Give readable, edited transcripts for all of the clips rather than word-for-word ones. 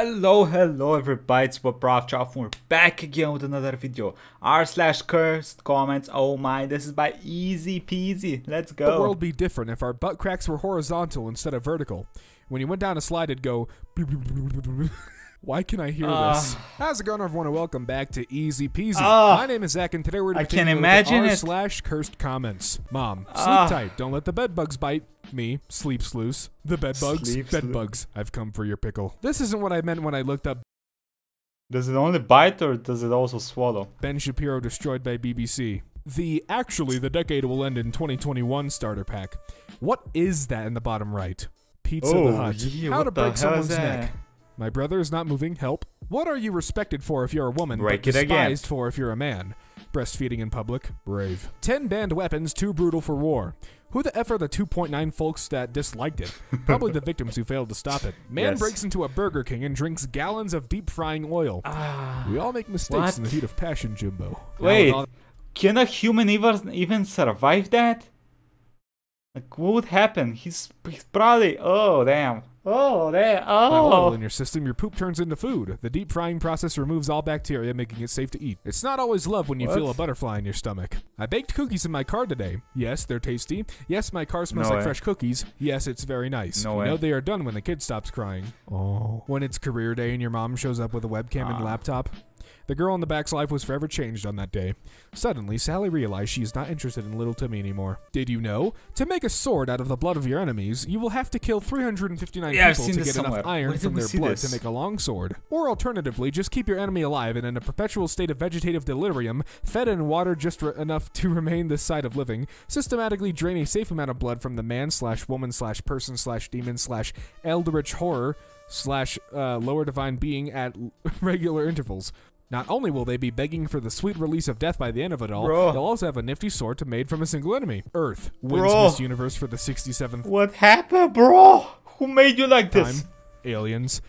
Hello everybody, it's Proftrof, we're back again with another video. r/cursed comments, oh my, this is by Easy Peasy, let's go. The world would be different if our butt cracks were horizontal instead of vertical. When you went down a slide, it'd go... Why can I hear this? How's it going, everyone, and welcome back to Easy Peasy. My name is Zach, and today we're going to be imagine r/cursed comments. Mom, sleep tight, don't let the bed bugs bite. Me, sleep sluice. The bed bugs, I've come for your pickle. This isn't what I meant when I looked up. Does it only bite, or does it also swallow? Ben Shapiro destroyed by BBC. Actually, the decade will end in 2021 starter pack. What is that in the bottom right? Pizza Hut. Yeah, how to break someone's neck. My brother is not moving, help. What are you respected for if you're a woman, but despised for if you're a man? Breastfeeding in public, brave. 10 banned weapons too brutal for war. Who the F are the 2.9 folks that disliked it? Probably the victims who failed to stop it. Man breaks into a Burger King and drinks gallons of deep frying oil. We all make mistakes in the heat of passion, Jimbo. Wait, can a human even survive that? Like, what would happen? He's probably... Oh, damn. Oh, damn. Oh. In your system, your poop turns into food. The deep frying process removes all bacteria, making it safe to eat. It's not always love when you feel a butterfly in your stomach. I baked cookies in my car today. Yes, they're tasty. Yes, my car smells like fresh cookies. Yes, it's very nice. You know they are done when the kid stops crying. Oh. When it's career day and your mom shows up with a webcam and laptop. The girl in the back's life was forever changed on that day. Suddenly, Sally realized she is not interested in Little Timmy anymore. Did you know? To make a sword out of the blood of your enemies, you will have to kill 359 people to get enough iron from their blood to make a long sword. Or alternatively, just keep your enemy alive and in a perpetual state of vegetative delirium, fed and watered just enough to remain this side of living, systematically drain a safe amount of blood from the man/woman/person/demon/eldritch horror/lower divine being at regular intervals. Not only will they be begging for the sweet release of death by the end of it all, they'll also have a nifty sword made from a single enemy. Earth wins Miss Universe for the 67th. What happened, bro? Who made you like this? Aliens.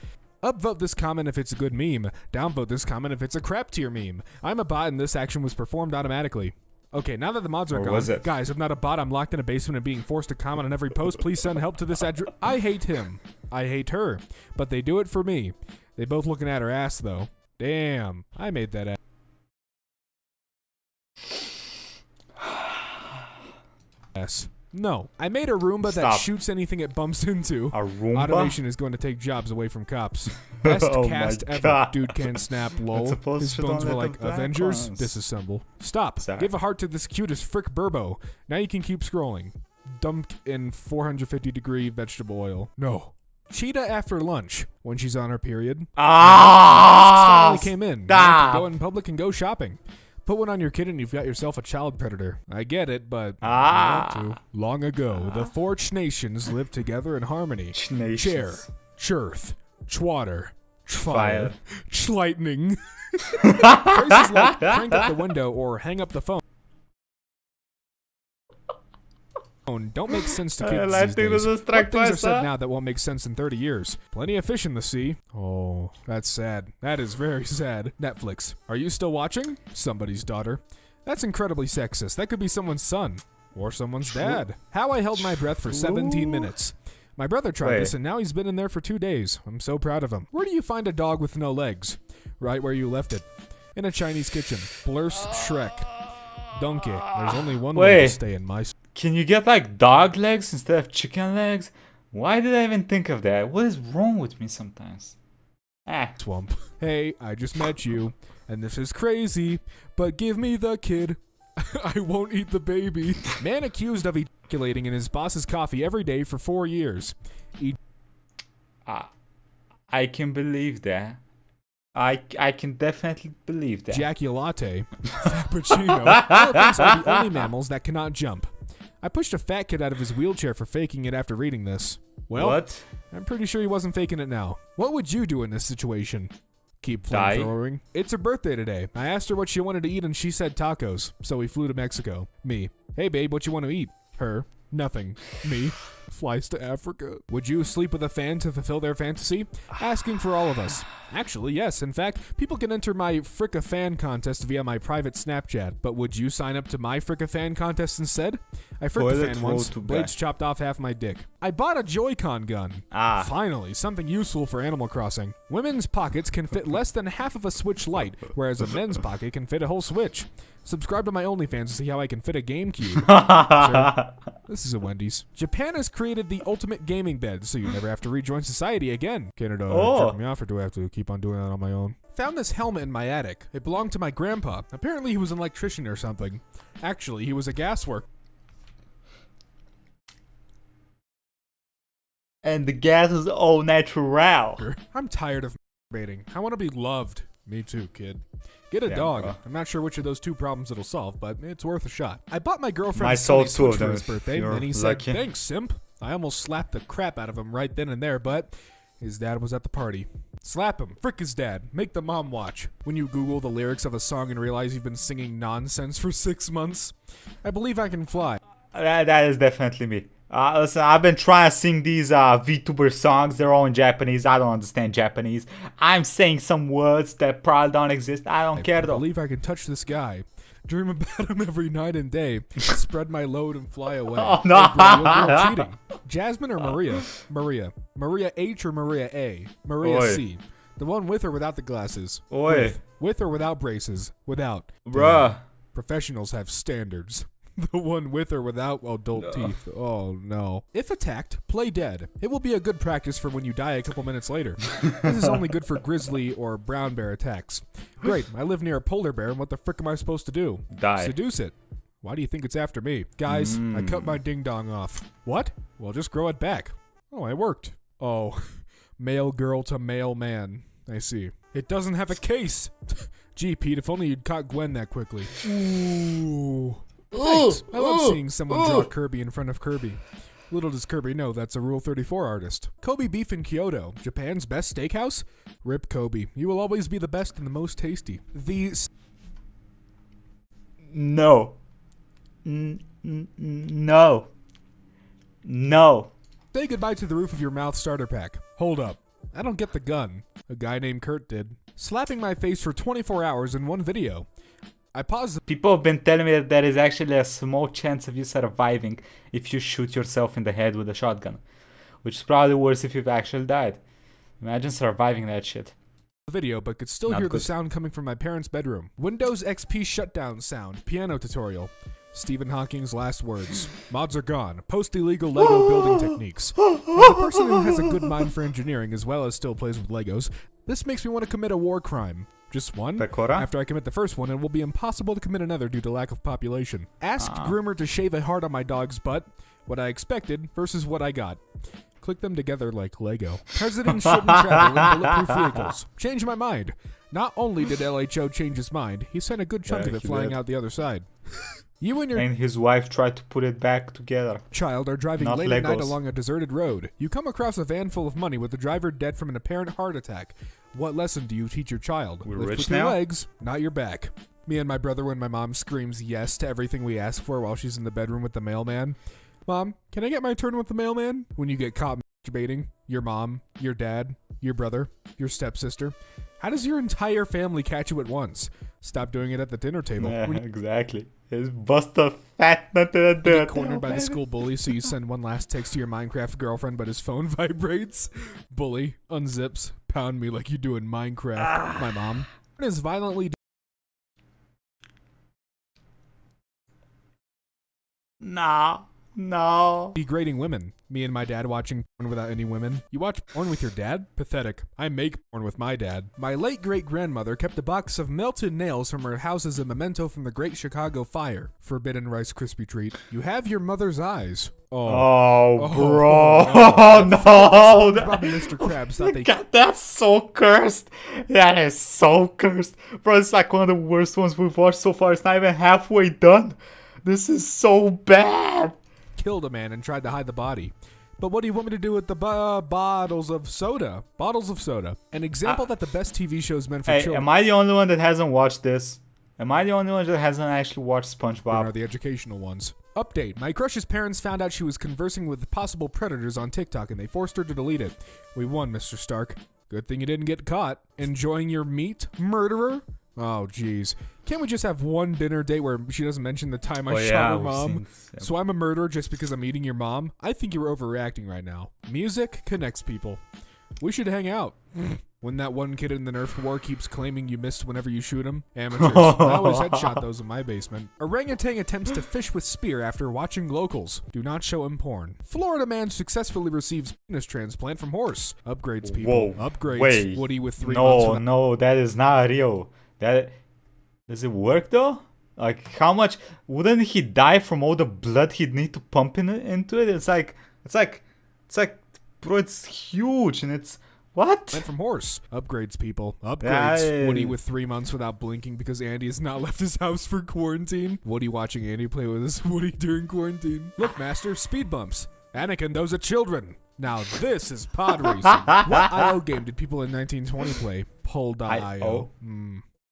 Upvote this comment if it's a good meme. Downvote this comment if it's a crap tier meme. I'm a bot and this action was performed automatically. Okay, now that the mods are gone, guys, I'm not a bot. I'm locked in a basement and being forced to comment on every post. Please send help to this address. I hate him. I hate her. But they do it for me. They both looking at her ass, though. Damn, I made that ass. No, I made a Roomba that shoots anything it bumps into. A Roomba? Automation is going to take jobs away from cops. Best cast ever. God. Dude can snap, lol. His bones were like Avengers, disassemble. Stop. Sorry. Give a heart to this cutest frick burbo. Now you can keep scrolling. Dumped in 450-degree vegetable oil. No. Cheetah after lunch when she's on her period. Ah! Finally came in. Go in public and go shopping. Put one on your kid and you've got yourself a child predator. I get it, but long ago, the four nations lived together in harmony. Chair, chirth, chwater, fire, lightning. Phrases like crank up the window or hang up the phone. Don't make sense to kids these days. What things are said now that won't make sense in 30 years? Plenty of fish in the sea. Oh, that's sad. That is very sad. Netflix. Are you still watching? Somebody's daughter. That's incredibly sexist. That could be someone's son. Or someone's dad. How I held my breath for 17 minutes. My brother tried this and now he's been in there for 2 days. I'm so proud of him. Where do you find a dog with no legs? Right where you left it. In a Chinese kitchen. Blurse Shrek. Donkey. There's only one way to stay in my... Can you get like dog legs instead of chicken legs? Why did I even think of that? What is wrong with me sometimes? Ah. Swamp. Hey, I just met you, and this is crazy, but give me the kid. I won't eat the baby. Man accused of ejaculating in his boss's coffee every day for 4 years. I can believe that. I can definitely believe that. Ejaculate. Frappuccino. Elephants are the only mammals that cannot jump. I pushed a fat kid out of his wheelchair for faking it after reading this. Well, I'm pretty sure he wasn't faking it now. What would you do in this situation? Keep flamethrowing. It's her birthday today. I asked her what she wanted to eat and she said tacos. So we flew to Mexico. Me. Hey babe, what you want to eat? Her. Nothing. Me. flies to Africa. Would you sleep with a fan to fulfill their fantasy? Asking for all of us. Actually, yes. In fact, people can enter my Fricka fan contest via my private Snapchat. But would you sign up to my Fricka fan contest instead? I Fricka fan once. Blades chopped off half my dick. I bought a Joy-Con gun. Ah. Finally, something useful for Animal Crossing. Women's pockets can fit less than half of a Switch Lite, whereas a men's pocket can fit a whole Switch. Subscribe to my OnlyFans to see how I can fit a GameCube. Sir, this is a Wendy's. Japan has created the ultimate gaming bed, so you never have to rejoin society again. Canada, jerk me off, or do I have to keep on doing that on my own? Found this helmet in my attic. It belonged to my grandpa. Apparently, he was an electrician or something. Actually, he was a gas worker. And the gas is all natural. I'm tired of masturbating. I want to be loved. Me too, kid. Get a dog. Bro. I'm not sure which of those two problems it'll solve, but it's worth a shot. I bought my girlfriend Sony Switch for his birthday, and he said, "Thanks, simp." I almost slapped the crap out of him right then and there, but his dad was at the party. Slap him. Frick his dad. Make the mom watch. When you Google the lyrics of a song and realize you've been singing nonsense for 6 months. I believe I can fly. That is definitely me. Listen, I've been trying to sing these VTuber songs. They're all in Japanese. I don't understand Japanese. I'm saying some words that probably don't exist. I don't care though. I believe I can touch this guy. Dream about him every night and day. Spread my load and fly away. Oh, no. Hey, bro, you're cheating. Jasmine or Maria? Maria. Maria H or Maria A? Maria C. The one with or without the glasses? Oi. With or without braces? Without. Bruh. Damn. Professionals have standards. The one with or without adult teeth. Oh, no. If attacked, play dead. It will be a good practice for when you die a couple minutes later. This is only good for grizzly or brown bear attacks. Great. I live near a polar bear, and what the frick am I supposed to do? Die. Seduce it. Why do you think it's after me? Guys, I cut my ding-dong off. What? Well, just grow it back. Oh, it worked. Oh. Male girl to male man. I see. It doesn't have a case. Gee, Pete, if only you'd caught Gwen that quickly. Ooh. Thanks. I love seeing someone draw Kirby in front of Kirby. Little does Kirby know that's a Rule 34 artist. Kobe beef in Kyoto, Japan's best steakhouse? Rip Kobe. You will always be the best and the most tasty. No. Say goodbye to the roof of your mouth starter pack. Hold up. I don't get the gun. A guy named Kurt did. Slapping my face for 24 hours in one video. I paused. People have been telling me that there is actually a small chance of you surviving if you shoot yourself in the head with a shotgun, which is probably worse if you've actually died. Imagine surviving that shit. Video, but could still hear the sound coming from my parents' bedroom. Windows XP shutdown sound. Piano tutorial. Stephen Hawking's last words. Mods are gone. Post illegal Lego building techniques. As a person who has a good mind for engineering as well as still plays with Legos, this makes me want to commit a war crime. Just one? Dakota? After I commit the first one, it will be impossible to commit another due to lack of population. Asked groomer to shave a heart on my dog's butt. What I expected versus what I got. Click them together like Lego. Presidents shouldn't travel in bulletproof vehicles. Change my mind. Not only did LHO change his mind, he sent a good chunk of it flying out the other side. You and your and his wife tried to put it back together. Child are driving late at night along a deserted road. You come across a van full of money with the driver dead from an apparent heart attack. What lesson do you teach your child? We're lift rich with now. Your legs, not your back. Me and my brother when my mom screams yes to everything we ask for while she's in the bedroom with the mailman. Mom, can I get my turn with the mailman? When you get caught masturbating, your mom, your dad, your brother, your stepsister. How does your entire family catch you at once? Stop doing it at the dinner table. Yeah, exactly. It's bust a fat nut to the dinner table. Cornered by the school bully, so you send one last text to your Minecraft girlfriend, but his phone vibrates. Bully unzips. Pound me like you do in Minecraft. My mom is violently. No. Degrading women. Me and my dad watching porn without any women. You watch porn with your dad? Pathetic. I make porn with my dad. My late great-grandmother kept a box of melted nails from her house as a memento from the Great Chicago Fire. Forbidden Rice Krispie treat. You have your mother's eyes. Oh, bro. Oh, no. Probably Mr. Krabs thought they... God, that's so cursed. That is so cursed. Bro, it's like one of the worst ones we've watched so far. It's not even halfway done. This is so bad. Killed a man and tried to hide the body. But what do you want me to do with the bottles of soda? Bottles of soda. An example that the best TV shows meant for children. Am I the only one that hasn't watched this? Am I the only one that hasn't actually watched SpongeBob? Are the educational ones. Update. My crush's parents found out she was conversing with possible predators on TikTok and they forced her to delete it. We won, Mr. Stark. Good thing you didn't get caught. Enjoying your meat, murderer? Oh, jeez. Can't we just have one dinner date where she doesn't mention the time I shot her mom? So I'm a murderer just because I'm eating your mom? I think you're overreacting right now. Music connects people. We should hang out. When that one kid in the Nerf war keeps claiming you missed whenever you shoot him. Amateurs. I always headshot those in my basement. Orangutan attempts to fish with spear after watching Locals. Do not show him porn. Florida man successfully receives penis transplant from horse. Upgrades people. Whoa. Upgrades. Wait. Woody with 3 months. No, no, that is not real. That... Does it work though? Like, how much... Wouldn't he die from all the blood he'd need to pump into it? It's like... It's like... It's like... Bro, it's huge and it's... What? Went from horse. Upgrades people. Upgrades. Woody with 3 months without blinking because Andy has not left his house for quarantine. Woody watching Andy play with his Woody during quarantine. Look, master, speed bumps. Anakin, those are children. Now this is pod racing. What IO game did people in 1920 play? Poll.io.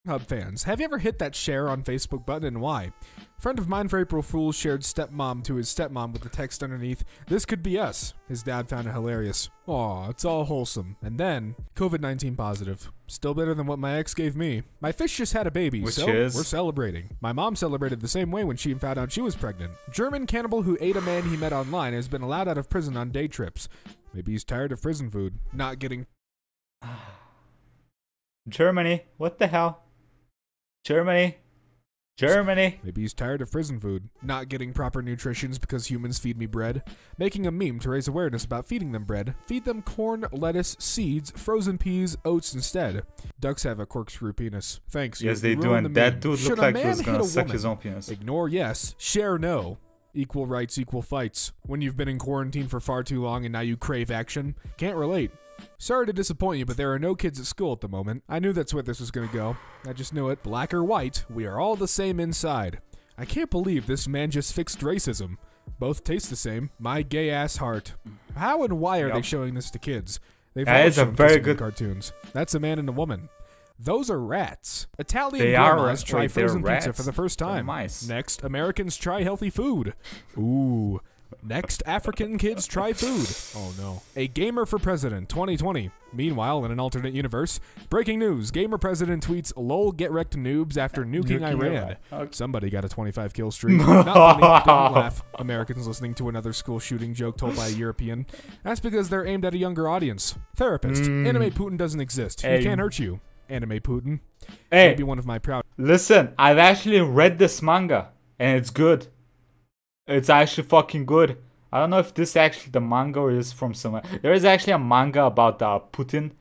Hub fans. Have you ever hit that share on Facebook button and why? A friend of mine for April Fool's shared stepmom to his stepmom with the text underneath, "This could be us." His dad found it hilarious. Aw, it's all wholesome. And then, COVID-19 positive. Still better than what my ex gave me. My fish just had a baby, we're celebrating. My mom celebrated the same way when she found out she was pregnant. German cannibal who ate a man he met online has been allowed out of prison on day trips. Maybe he's tired of prison food. Not getting... Germany. What the hell? Germany. Germany. Maybe he's tired of prison food. Not getting proper nutrition because humans feed me bread. Making a meme to raise awareness about feeding them bread. Feed them corn, lettuce, seeds, frozen peas, oats instead. Ducks have a corkscrew penis. Thanks. Yes, they do, and that dude looked like he was gonna suck his own penis. Ignore yes. Share no. Equal rights, equal fights. When you've been in quarantine for far too long and now you crave action. Can't relate. Sorry to disappoint you, but there are no kids at school at the moment. I knew that's where this was gonna go. I just knew it. Black or white, we are all the same inside. I can't believe this man just fixed racism. Both taste the same. My gay ass heart. How and why are they showing this to kids? They've always shown very good cartoons. That's a man and a woman. Those are rats. Italian grandmas try frozen pizza for the first time. Next, Americans try healthy food. Ooh. Next, African kids try food. Oh no. A gamer for president, 2020. Meanwhile, in an alternate universe, breaking news, gamer president tweets, "Lol, get wrecked noobs after nuking Iran." Okay. Somebody got a 25 kill streak. Not funny, don't laugh. Americans listening to another school shooting joke told by a European. That's because they're aimed at a younger audience. Therapist, anime Putin doesn't exist. He can't hurt you. Anime Putin. Hey. Maybe one of my proud. Listen, I've actually read this manga, and it's good. It's actually fucking good. I don't know if this actually the manga or is from somewhere. There is actually a manga about Putin,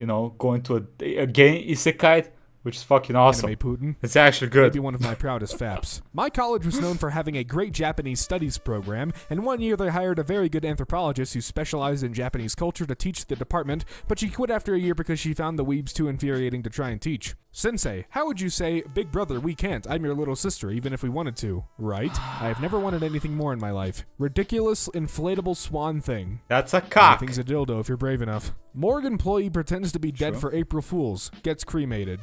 you know, going to a gay isekai, which is fucking awesome. Anime Putin. It's actually good. Maybe one of my proudest faps. My college was known for having a great Japanese studies program, and one year they hired a very good anthropologist who specialized in Japanese culture to teach the department, but she quit after a year because she found the weebs too infuriating to try and teach. Sensei, how would you say, "Big brother, we can't, I'm your little sister, even if we wanted to," right? I have never wanted anything more in my life. Ridiculous inflatable swan thing. That's a cock. Everything's a dildo if you're brave enough. Morgue employee pretends to be dead for April Fools, gets cremated.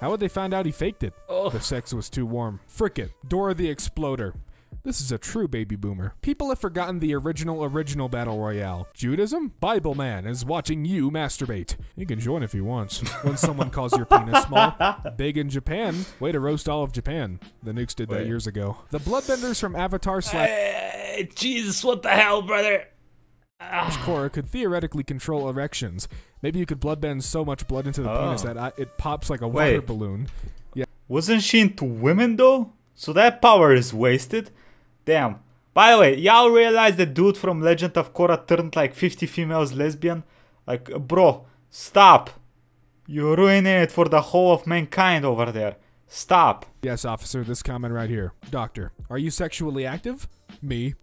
How would they find out he faked it? Ugh. The sex was too warm. Frick it. Dora the Exploder. This is a true baby boomer. People have forgotten the original Battle Royale. Judaism? Bible man is watching you masturbate. You can join if he wants. When someone calls your penis small. Big in Japan. Way to roast all of Japan. The nukes did that years ago. The bloodbenders from Avatar slash... Jesus, what the hell, brother? Korra could theoretically control erections. Maybe you could bloodbend so much blood into the penis that it pops like a water balloon. Yeah. Wasn't she into women, though? So that power is wasted. Damn. By the way, y'all realize the dude from Legend of Korra turned like 50 females lesbian? Like, bro, stop. You're ruining it for the whole of mankind over there. Stop. Yes, officer, this comment right here. Doctor, are you sexually active? Me.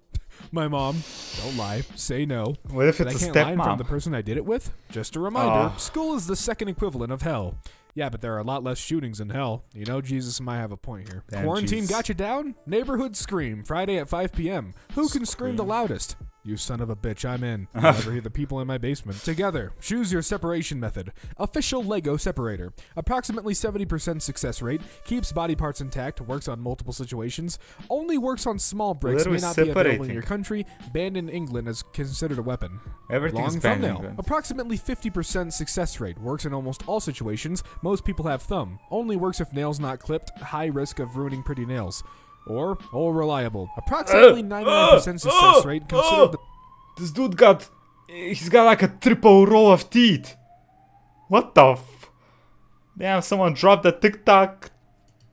My mom. Don't lie. Say no. What if it's a stepmom? I can't lie from the person I did it with? Just a reminder, school is the second equivalent of hell. Yeah, but there are a lot less shootings in hell. You know, Jesus might have a point here. Damn, quarantine got you down? Neighborhood Scream, Friday at 5 p.m. Who can scream the loudest? You son of a bitch, I'm in. I'll never hear the people in my basement. Together, choose your separation method. Official Lego separator. Approximately 70% success rate. Keeps body parts intact. Works on multiple situations. Only works on small bricks. May not be available in your country. Banned in England as considered a weapon. Everything's banned in England. Approximately 50% success rate. Works in almost all situations. Most people have thumb. Only works if nails not clipped. High risk of ruining pretty nails. Or all reliable. Approximately 99% success rate. This dude got... He's got like a triple roll of teeth. What the f... Damn, someone dropped the tic-tac.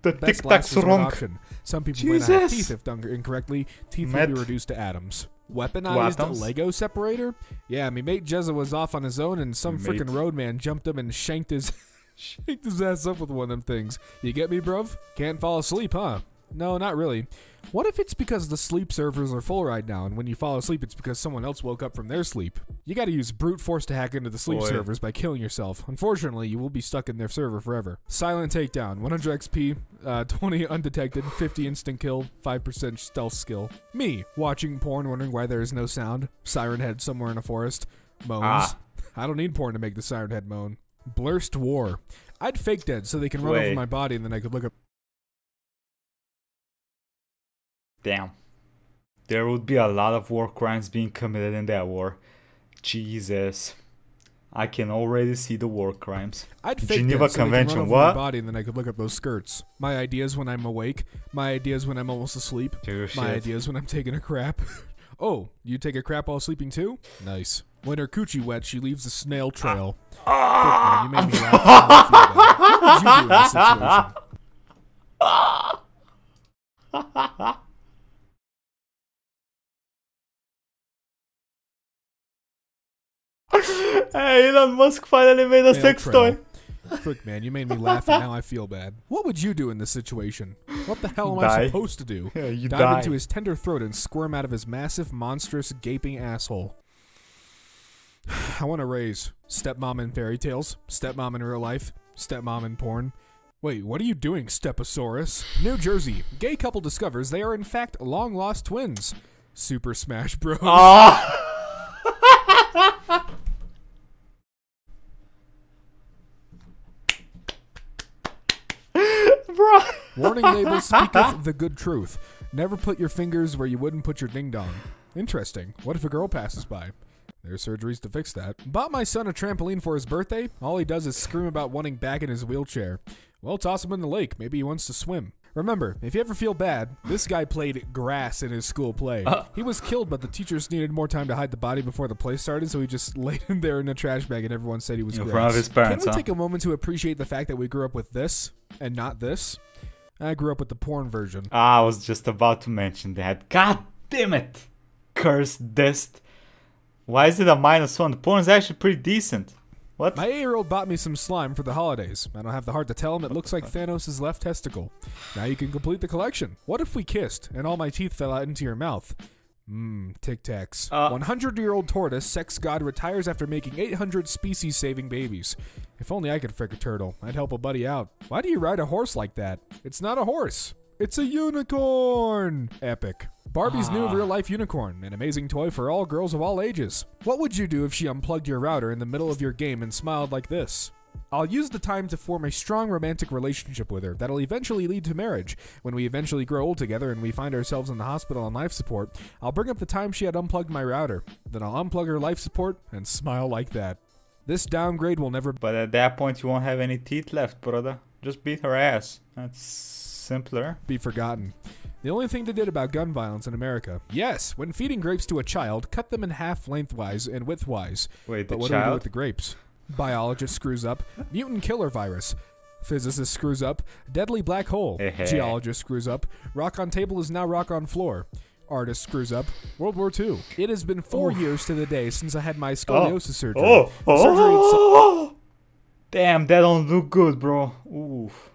The tic-tac's wrong. Option. Some people might have teeth if done incorrectly. Teeth will be reduced to atoms. Weaponized a Lego separator? Yeah, me mate Jezza was off on his own and some freaking roadman jumped him and shanked his... shanked his ass up with one of them things. You get me, bruv? Can't fall asleep, huh? No, not really. What if it's because the sleep servers are full right now, and when you fall asleep, it's because someone else woke up from their sleep? You gotta use brute force to hack into the sleep servers by killing yourself. Unfortunately, you will be stuck in their server forever. Silent takedown, 100 XP, 20 undetected, 50 instant kill, 5% stealth skill. Me, watching porn, wondering why there is no sound. Siren Head somewhere in a forest. Moans. Ah. I don't need porn to make the Siren Head moan. Blurst war. I'd fake dead so they can run over my body and then I could look up. Damn. There would be a lot of war crimes being committed in that war. Jesus. I can already see the war crimes. I'd fake Geneva Convention, what? My body and then I could look up those skirts. My ideas when I'm awake. My ideas when I'm almost asleep. My ideas when I'm taking a crap. Oh, you take a crap while sleeping too? Nice. When her coochie wet, she leaves a snail trail. Ah. Quick, man, you made me laugh. What would you do in this situation? Hey, Elon Musk finally made a sex toy. Frick, man, you made me laugh and now I feel bad. What would you do in this situation? What the hell am I supposed to do? Yeah, you dive into his tender throat and squirm out of his massive, monstrous, gaping asshole. I want to raise stepmom in fairy tales, stepmom in real life, stepmom in porn. Wait, what are you doing, Steposaurus? New Jersey. Gay couple discovers they are in fact long-lost twins. Super Smash Bros. Warning label speaketh the good truth. Never put your fingers where you wouldn't put your ding-dong. Interesting. What if a girl passes by? There's surgeries to fix that. Bought my son a trampoline for his birthday. All he does is scream about wanting back in his wheelchair. Well, toss him in the lake. Maybe he wants to swim. Remember, if you ever feel bad, this guy played grass in his school play. He was killed, but the teachers needed more time to hide the body before the play started, so he just laid him there in a trash bag and everyone said he was grass. Can we take a moment to appreciate the fact that we grew up with this and not this? I grew up with the porn version. I was just about to mention that. God damn it! Cursed this. Why is it a -1? The porn's actually pretty decent. What? My 8-year-old bought me some slime for the holidays. I don't have the heart to tell him it looks like Thanos' left testicle. Now you can complete the collection. What if we kissed and all my teeth fell out into your mouth? Mmm, Tic Tacs. 100-year-old tortoise, sex god, retires after making 800 species-saving babies. If only I could frick a turtle. I'd help a buddy out. Why do you ride a horse like that? It's not a horse. It's a unicorn! Epic. Barbie's new real-life unicorn, an amazing toy for all girls of all ages. What would you do if she unplugged your router in the middle of your game and smiled like this? I'll use the time to form a strong romantic relationship with her that'll eventually lead to marriage. When we eventually grow old together and we find ourselves in the hospital on life support, I'll bring up the time she had unplugged my router. Then I'll unplug her life support and smile like that. This downgrade will never... But at that point you won't have any teeth left, brother. Just beat her ass. That's... simpler. Be forgotten. The only thing they did about gun violence in America. Yes, when feeding grapes to a child, cut them in half lengthwise and widthwise. Wait, but what do we do with the grapes? Biologist screws up. Mutant killer virus. Physicist screws up. Deadly black hole. Geologist screws up. Rock on table is now rock on floor. Artist screws up. World War II. It has been 4 years to the day since I had my scoliosis surgery. Damn, that don't look good, bro. Oof.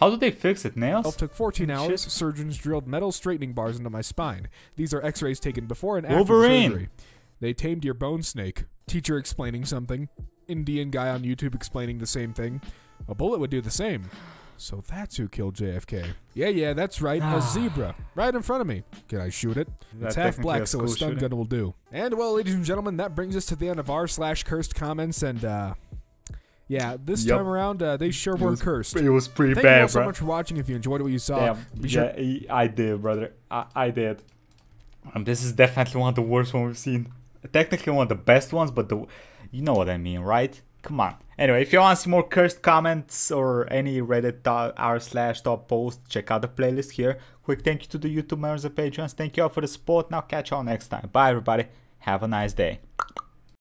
How did they fix it? Nails? It took 14 hours. Shit. Surgeons drilled metal straightening bars into my spine. These are x-rays taken before and after surgery. They tamed your bone snake. Teacher explaining something. Indian guy on YouTube explaining the same thing. A bullet would do the same. So that's who killed JFK. Yeah, yeah, that's right. A zebra. Right in front of me. Can I shoot it? It's half black, so a stun gun will do. And, well, ladies and gentlemen, that brings us to the end of our /cursed comments. And, yeah, this time around, they sure were cursed. It was pretty bad, bro. Thank you all so much for watching. If you enjoyed what you saw, be sure. Yeah, I did, brother. I did. This is definitely one of the worst ones we've seen. Technically one of the best ones, but the... You know what I mean, right? Come on. Anyway, if you want to see more cursed comments or any Reddit r/top post, check out the playlist here. Quick thank you to the YouTube members and patrons. Thank you all for the support. Now catch y'all next time. Bye, everybody. Have a nice day.